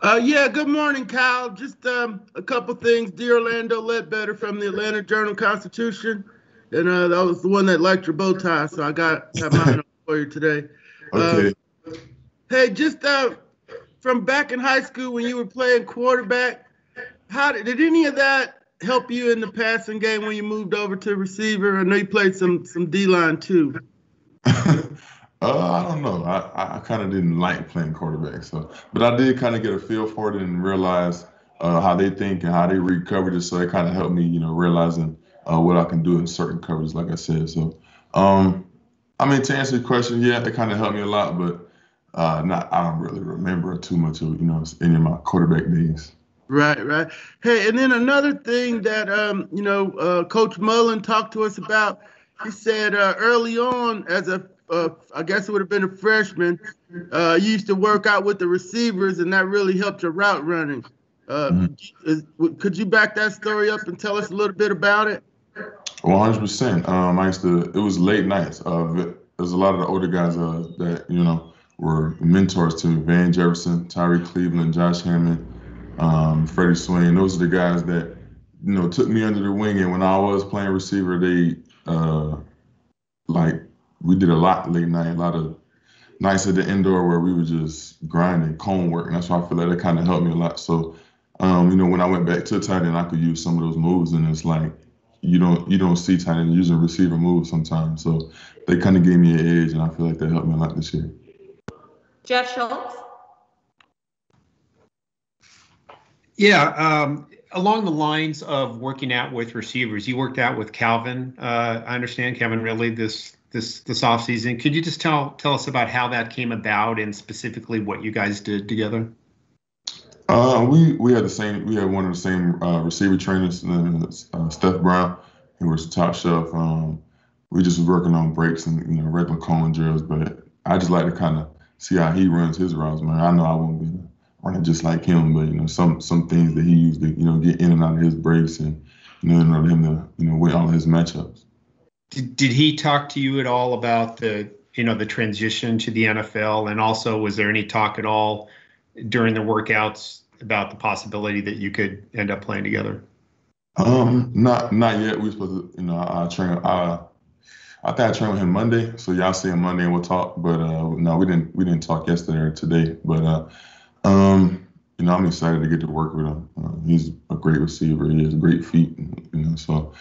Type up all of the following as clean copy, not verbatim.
Good morning, Kyle. Just a couple things. Dear Orlando Ledbetter from the Atlanta Journal-Constitution, and that was the one that liked your bow tie, so I got mine for you today. Okay. Hey, just from back in high school when you were playing quarterback, how did any of that help you in the passing game when you moved over to receiver? I know you played some D-line too. I don't know. I kind of didn't like playing quarterback, but I did kind of get a feel for it and realize how they think and how they read coverages. So it kind of helped me, realizing what I can do in certain coverages, like I said. So, to answer your question, yeah, it kind of helped me a lot, but I don't really remember too much of any of my quarterback days. Right. Hey, and then another thing that Coach Mullen talked to us about. He said early on as I guess it would have been a freshman. You used to work out with the receivers, and that really helped your route running. Could you back that story up and tell us a little bit about it? 100%. It was late nights. There's a lot of the older guys that were mentors to me: Van Jefferson, Tyree Cleveland, Josh Hammond, Freddie Swain. Those are the guys that took me under their wing, and when I was playing receiver, they we did a lot late night, a lot of nights at the indoor where we were just grinding cone work, and that's why I feel like that kind of helped me a lot. So, when I went back to tight end, I could use some of those moves, and it's like you don't see tight end using receiver moves sometimes. So they kind of gave me an edge, and I feel like that helped me a lot this year. Jeff Schultz. Yeah. Along the lines of working out with receivers, you worked out with Calvin. I understand Calvin Ridley this offseason. Could you just tell us about how that came about and specifically what you guys did together? We had one of the same receiver trainers, Steph Brown, who was top shelf. We just were working on breaks and regular cone drills, but I just like to kind of see how he runs his routes, man. I know I won't be running just like him, but some things that he used to get in and out of his breaks and in order for him to win all of his matchups. Did he talk to you at all about the the transition to the NFL, and also was there any talk at all during the workouts about the possibility that you could end up playing together? Not yet. We supposed to I think I train with him Monday, so y'all see him Monday and we'll talk. But no, we didn't talk yesterday or today. But I'm excited to get to work with him. He's a great receiver. He has great feet. So.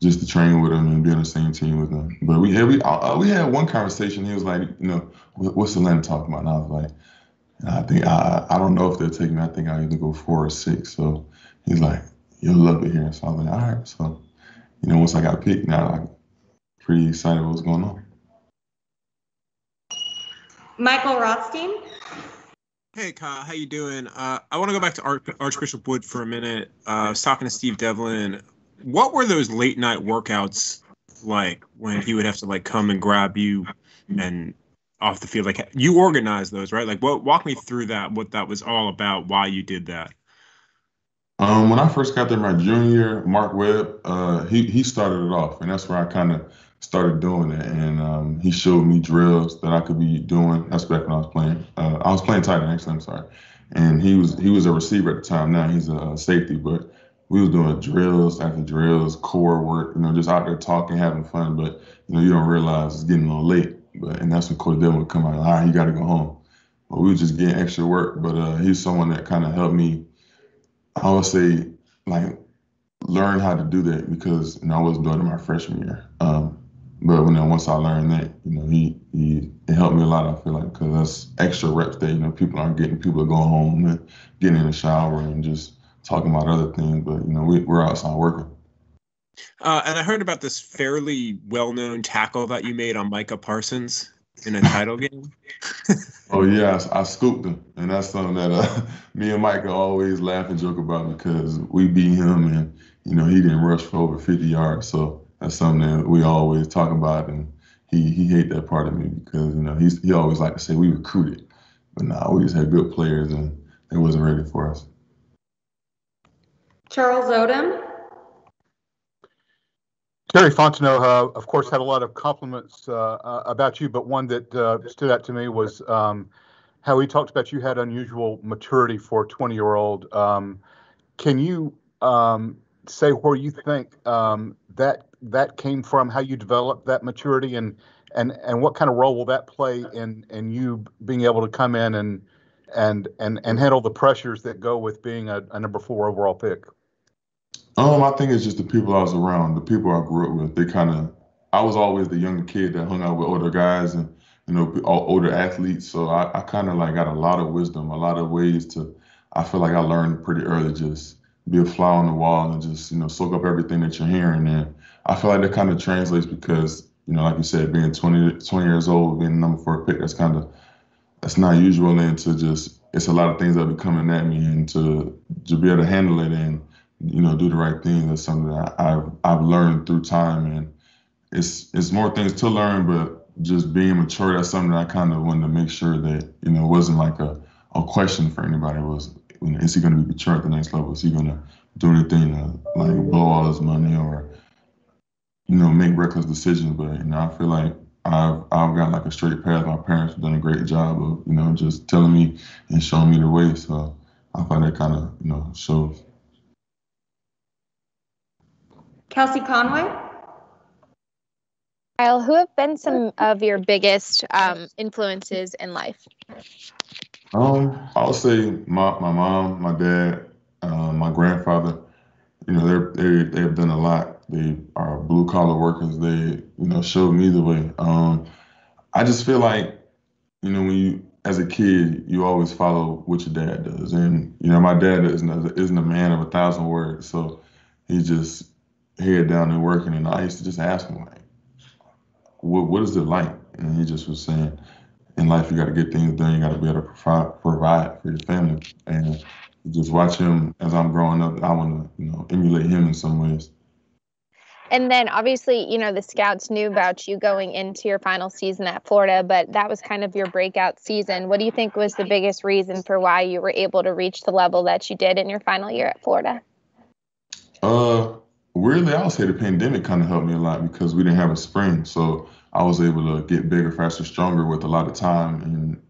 Just to train with him and be on the same team with him. But we had one conversation. He was like, what's Atlanta talking about? And I was like, I think I don't know if they'll take me. I think I'll either go 4 or 6. So he's like, you'll love it here. So I was like, all right. So, once I got picked, now I'm pretty excited about what's going on. Michael Rothstein. Hey, Kyle, how you doing? I want to go back to Archbishop Wood for a minute. I was talking to Steve Devlin. What were those late night workouts like when he would have to come and grab you and off the field? Like, you organized those, right? Like, walk me through that, what that was all about, why you did that. When I first got there my junior year, Mark Webb, he started it off, and that's where I kind of started doing it. And he showed me drills that I could be doing. That's back when I was playing. I was playing tight end, actually, I'm sorry. And he was a receiver at the time. Now he's a safety, but we was doing drills after drills, core work, just out there talking, having fun. But, you don't realize it's getting a little late. And that's when Cordell would come out, all right, you got to go home. But we were just getting extra work. But he's someone that kind of helped me, I would say, learn how to do that because, I wasn't doing it my freshman year. But once I learned that, it helped me a lot, I feel like, because that's extra reps that, people aren't getting. People are going home and getting in the shower and just talking about other things, but we're outside working. And I heard about this fairly well-known tackle that you made on Micah Parsons in a title game. Oh yeah, I scooped him, and that's something that me and Micah always laugh and joke about because we beat him, and he didn't rush for over 50 yards. So that's something that we always talk about, and he hate that part of me because he always like to say we recruited, but nah, we just had good players, and they wasn't ready for us. Charles Odom. Terry Fontenot, of course, had a lot of compliments about you, but one that stood out to me was how he talked about you had unusual maturity for a 20-year-old. Can you say where you think that came from, how you developed that maturity, and what kind of role will that play in you being able to come in and handle the pressures that go with being a number 4 overall pick? I think it's just the people I was around, the people I grew up with. I was always the younger kid that hung out with older guys and, older athletes. So I kind of got a lot of wisdom, a lot of ways I feel like I learned pretty early, just be a fly on the wall and just, soak up everything that you're hearing. And I feel like that kind of translates because, like you said, being 20 years old, being number 4 pick, that's not usual. And it's a lot of things that are coming at me, and to be able to handle it and, do the right thing. That's something that I've learned through time, and it's more things to learn, but just being mature, that's something that I kind of wanted to make sure that, it wasn't like a question for anybody. It was, is he going to be mature at the next level? Is he going to do anything to blow all his money or, make reckless decisions? But, I feel like I've got a straight path. My parents have done a great job of, just telling me and showing me the way. So I find that kind of, shows. Kelsey Conway? Kyle, who have been some of your biggest influences in life? I would say my mom, my dad, my grandfather. They've done a lot. They are blue-collar workers. They, showed me the way. I just feel like, when you, as a kid, you always follow what your dad does. And, my dad isn't a man of 1,000 words. So he just... head down and working, and I used to just ask him what is it like? And he just was saying, in life you got to get things done, you got to be able to provide for your family. And just watch him as I'm growing up, I want to emulate him in some ways. And then obviously, the scouts knew about you going into your final season at Florida, but that was kind of your breakout season. What do you think was the biggest reason for why you were able to reach the level that you did in your final year at Florida? Weirdly, I would say the pandemic kind of helped me a lot because we didn't have a spring. So I was able to get bigger, faster, stronger with a lot of time. And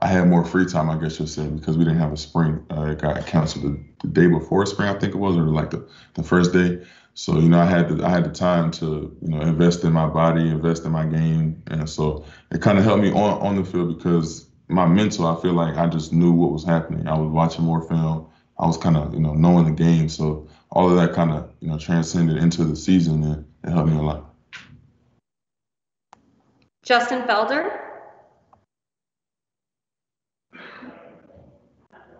I had more free time, I guess you'll say, because we didn't have a spring. It got canceled the day before spring, I think it was, or the first day. So, I had the time to, invest in my body, invest in my game. And so it kind of helped me on the field because my mental, I feel like I just knew what was happening. I was watching more film. I was kind of, knowing the game. So all of that kind of, transcended into the season, and it helped me a lot. Justin Felder?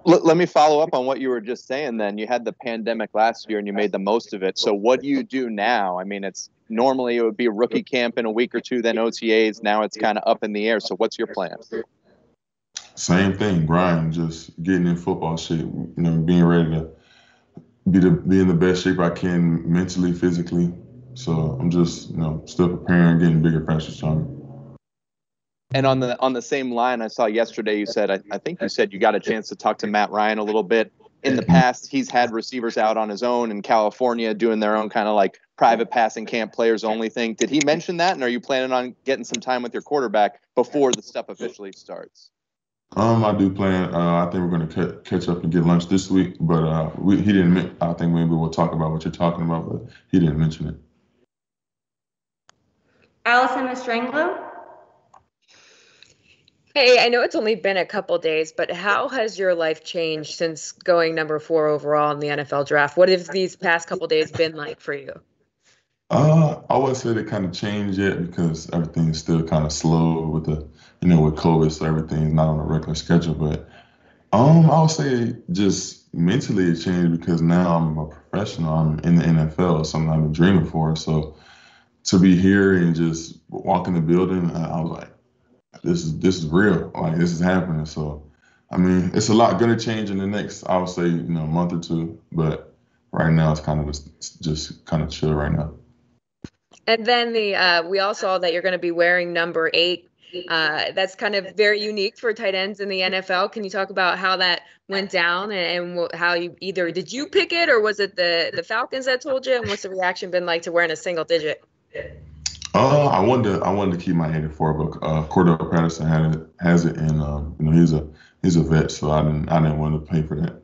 Let me follow up on what you were just saying then. You had the pandemic last year and you made the most of it. So what do you do now? I mean, normally it would be rookie camp in a week or two, then OTAs. Now it's kind of up in the air. So what's your plan? Same thing, grind, just getting in football shape, being ready to be in the best shape I can mentally, physically. So I'm just, still preparing, getting bigger, faster, stronger. And on the same line, I saw yesterday you said, I think you said you got a chance to talk to Matt Ryan a little bit. In the past, he's had receivers out on his own in California doing their own kind of private passing camp, players only thing. Did he mention that? And are you planning on getting some time with your quarterback before the stuff officially starts? I do plan. I think we're going to catch up and get lunch this week, but he didn't. I think maybe we'll talk about what you're talking about, but he didn't mention it. Allison Mastranglo? Hey, I know it's only been a couple days, but how has your life changed since going number 4 overall in the NFL draft? What have these past couple days been like for you? I wouldn't say they kind of changed yet because everything's still kind of slow with with COVID, so everything's not on a regular schedule. But I would say just mentally it changed because now I'm a professional. I'm in the NFL, something I've been dreaming for. So to be here and just walk in the building, I was like, this is real. This is happening. So, I mean, it's a lot going to change in the next, I would say, month or two. But right now it's kind of just kind of chill right now. And then we all saw that you're going to be wearing number 8. That's kind of very unique for tight ends in the NFL. Can you talk about how that went down and how you either did you pick it or was it the Falcons that told you? And what's the reaction been like to wearing a single digit? I wanted to keep my hand in for it, but Cordell Patterson has it, and he's a vet, so I didn't want to pay for that.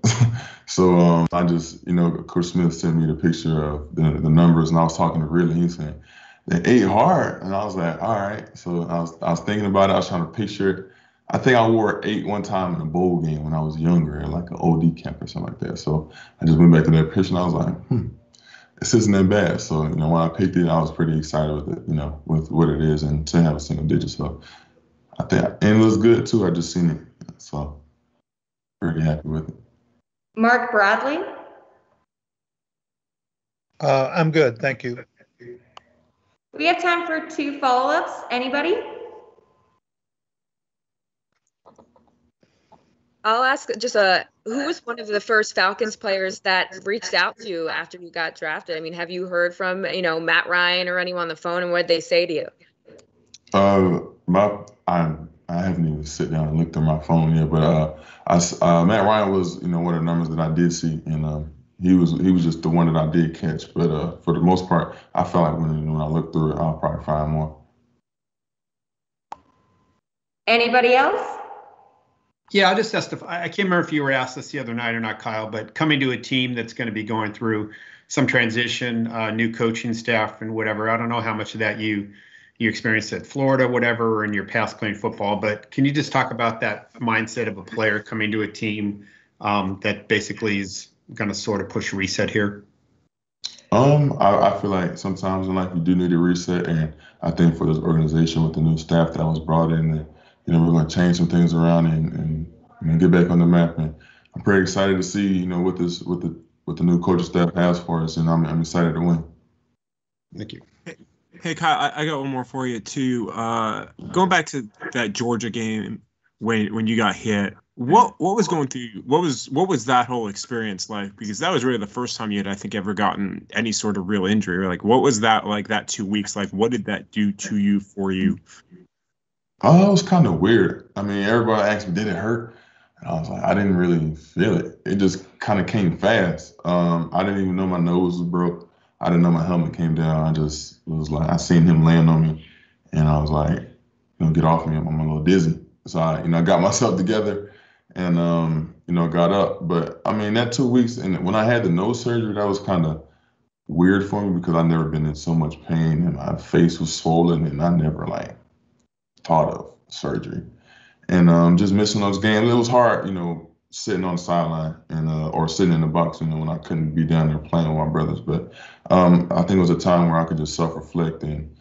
So I just, Chris Smith sent me the picture of the numbers, and I was talking to Ridley, and he was saying they ate hard, and I was like, all right. So I was thinking about it. I was trying to picture it. I think I wore 8 one time in a bowl game when I was younger, like an OD camp or something like that. So I just went back to that picture, and I was like, this isn't that bad. So, when I picked it, I was pretty excited with it, with what it is, and to have a single digit. So I think, and it looks good too. I just seen it. So pretty happy with it. Mark Bradley. I'm good. Thank you. We have time for 2 follow-ups. Anybody? I'll ask just who was one of the first Falcons players that reached out to you after you got drafted? I mean, have you heard from, Matt Ryan or anyone on the phone, and what did they say to you? I haven't even sit down and looked at my phone yet, but Matt Ryan was, one of the numbers that I did see, and he was just the one that I did catch. But for the most part, I felt like when I looked through it, I'll probably find more. Anybody else? Yeah, I'll just testify. I can't remember if you were asked this the other night or not, Kyle, but coming to a team that's going to be going through some transition, new coaching staff and whatever, I don't know how much of that you experienced at Florida, whatever, or in your past playing football, but can you just talk about that mindset of a player coming to a team that basically is going to sort of push reset here? I feel like sometimes in life you do need a reset, and I think for this organization with the new staff that was brought in, that we're going to change some things around and get back on the map. And I'm pretty excited to see, what the new coaching staff has for us, and I'm excited to win. Thank you. Hey Kyle, I got one more for you too. Going back to that Georgia game when you got hit, what was going through? What was that whole experience like? Because that was really the first time you had, I think, ever gotten any sort of real injury. Like, what was that like? That 2 weeks, like, what did that do to you, for you? Oh, it was kind of weird. I mean, everybody asked me, did it hurt? And I was like, I didn't really feel it. It just kind of came fast. I didn't even know my nose was broke. I didn't know my helmet came down. I just was like, I seen him laying on me, and I was like, get off me. I'm a little dizzy. So I, got myself together and, got up. But I mean, that 2 weeks, and when I had the nose surgery, that was kind of weird for me because I've never been in so much pain, and my face was swollen, and I never thought of surgery, and just missing those games. It was hard, sitting on the sideline and or sitting in the box, when I couldn't be down there playing with my brothers. But I think it was a time where I could just self-reflect and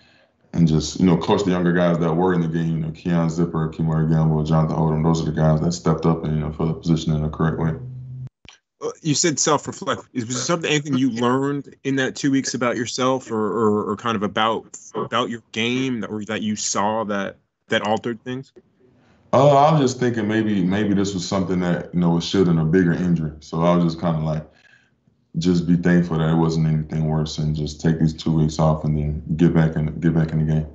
just, coach the younger guys that were in the game, Keon Zipper, Kimari Gamble, Jonathan Odom. Those are the guys that stepped up and, for the position in the correct way. You said self-reflect. Was there anything you learned in that 2 weeks about yourself or kind of about your game that you saw that altered things? I was just thinking maybe this was something that, was shielding a bigger injury. So I was just kind of just be thankful that it wasn't anything worse, and just take these 2 weeks off and then get back in the game.